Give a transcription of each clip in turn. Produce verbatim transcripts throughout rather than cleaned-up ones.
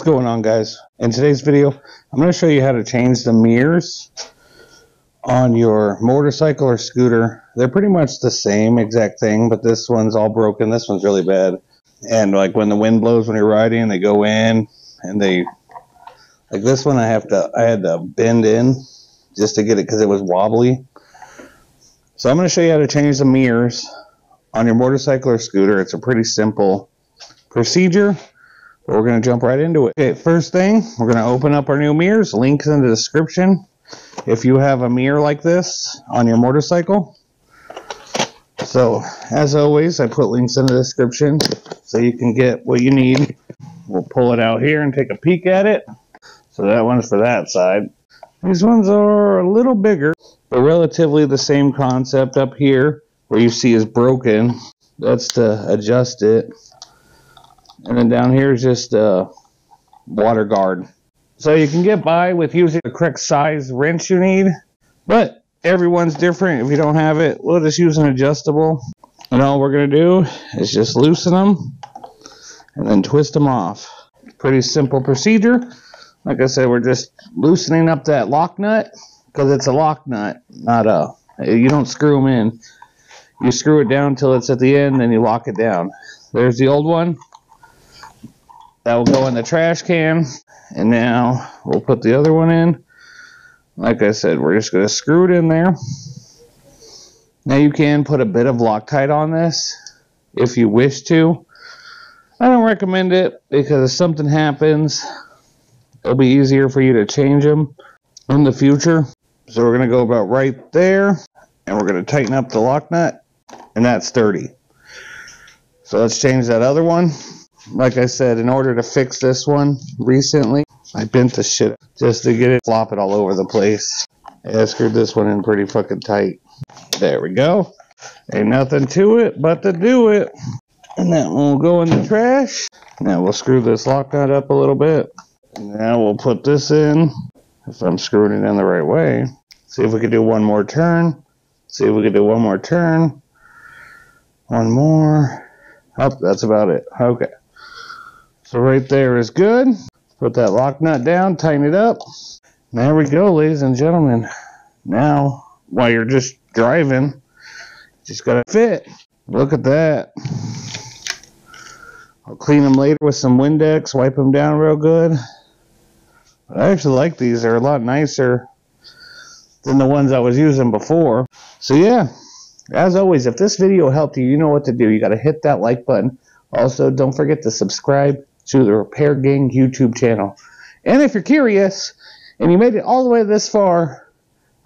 What's going on, guys? In today's video, I'm going to show you how to change the mirrors on your motorcycle or scooter. They're pretty much the same exact thing, but this one's all broken. This one's really bad. And like when the wind blows when you're riding, they go in and they, like this one I have to, I had to bend in just to get it because it was wobbly. So I'm going to show you how to change the mirrors on your motorcycle or scooter. It's a pretty simple procedure. But we're going to jump right into it. Okay, first thing, we're going to open up our new mirrors. Links in the description. If you have a mirror like this on your motorcycle. So, as always, I put links in the description so you can get what you need. We'll pull it out here and take a peek at it. So that one's for that side. These ones are a little bigger, but relatively the same concept up here where you see is broken. That's to adjust it. And then down here is just a water guard. So you can get by with using the correct size wrench you need, but everyone's different. If you don't have it, we'll just use an adjustable. And all we're going to do is just loosen them and then twist them off. Pretty simple procedure. Like I said, we're just loosening up that lock nut because it's a lock nut, not a, you don't screw them in. You screw it down till it's at the end, then you lock it down. There's the old one. That will go in the trash can, and now we'll put the other one in. Like I said, we're just going to screw it in there. Now you can put a bit of Loctite on this if you wish to. I don't recommend it because if something happens, it'll be easier for you to change them in the future. So we're going to go about right there, and we're going to tighten up the lock nut, and that's sturdy. So let's change that other one. Like I said, in order to fix this one recently, I bent the shit just to get it, flop it all over the place. I screwed this one in pretty fucking tight. There we go. Ain't nothing to it but to do it. And that one will go in the trash. Now we'll screw this lock nut up a little bit. Now we'll put this in, if I'm screwing it in the right way. See if we can do one more turn. See if we can do one more turn. One more. Oh, that's about it. Okay. So right there is good. Put that lock nut down, tighten it up. There we go, ladies and gentlemen. Now, while you're just driving, just gotta fit. Look at that. I'll clean them later with some Windex, wipe them down real good. But I actually like these. They're a lot nicer than the ones I was using before. So yeah, as always, if this video helped you, you know what to do. You gotta hit that like button. Also, don't forget to subscribe to the Repair Gang YouTube channel. And if you're curious, and you made it all the way this far,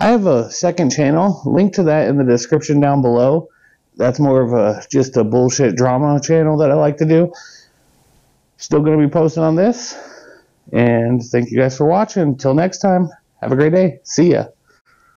I have a second channel. Link to that in the description down below. That's more of a just a bullshit drama channel that I like to do. Still going to be posting on this. And thank you guys for watching. Until next time, have a great day. See ya.